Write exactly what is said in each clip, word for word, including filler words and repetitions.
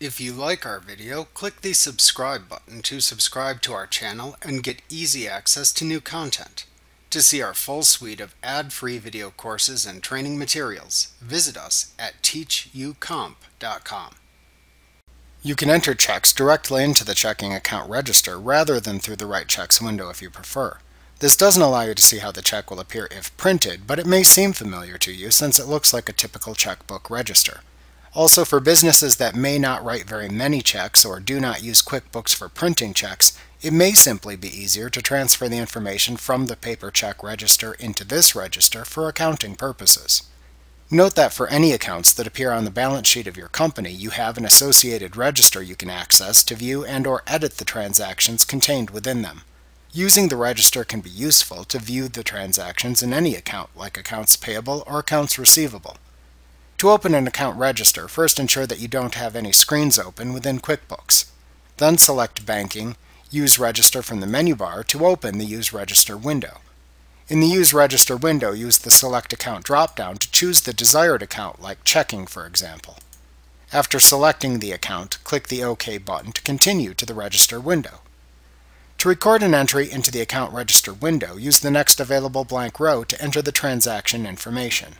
If you like our video, click the subscribe button to subscribe to our channel and get easy access to new content. To see our full suite of ad-free video courses and training materials, visit us at teach u comp dot com. You can enter checks directly into the checking account register rather than through the Write Checks window if you prefer. This doesn't allow you to see how the check will appear if printed, but it may seem familiar to you since it looks like a typical checkbook register. Also, for businesses that may not write very many checks or do not use QuickBooks for printing checks, it may simply be easier to transfer the information from the paper check register into this register for accounting purposes. Note that for any accounts that appear on the balance sheet of your company, you have an associated register you can access to view and or edit the transactions contained within them. Using the register can be useful to view the transactions in any account, like accounts payable or accounts receivable. To open an account register, first ensure that you don't have any screens open within QuickBooks. Then select Banking, Use Register from the menu bar to open the Use Register window. In the Use Register window, use the Select Account drop-down to choose the desired account, like checking, for example. After selecting the account, click the OK button to continue to the register window. To record an entry into the Account Register window, use the next available blank row to enter the transaction information.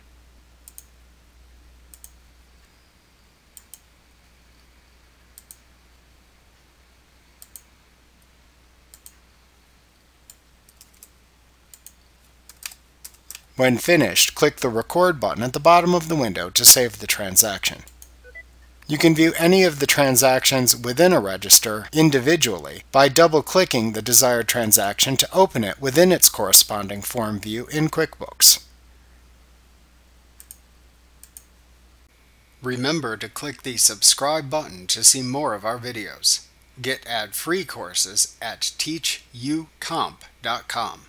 When finished, click the Record button at the bottom of the window to save the transaction. You can view any of the transactions within a register individually by double-clicking the desired transaction to open it within its corresponding form view in QuickBooks. Remember to click the subscribe button to see more of our videos. Get ad-free courses at teach u comp dot com.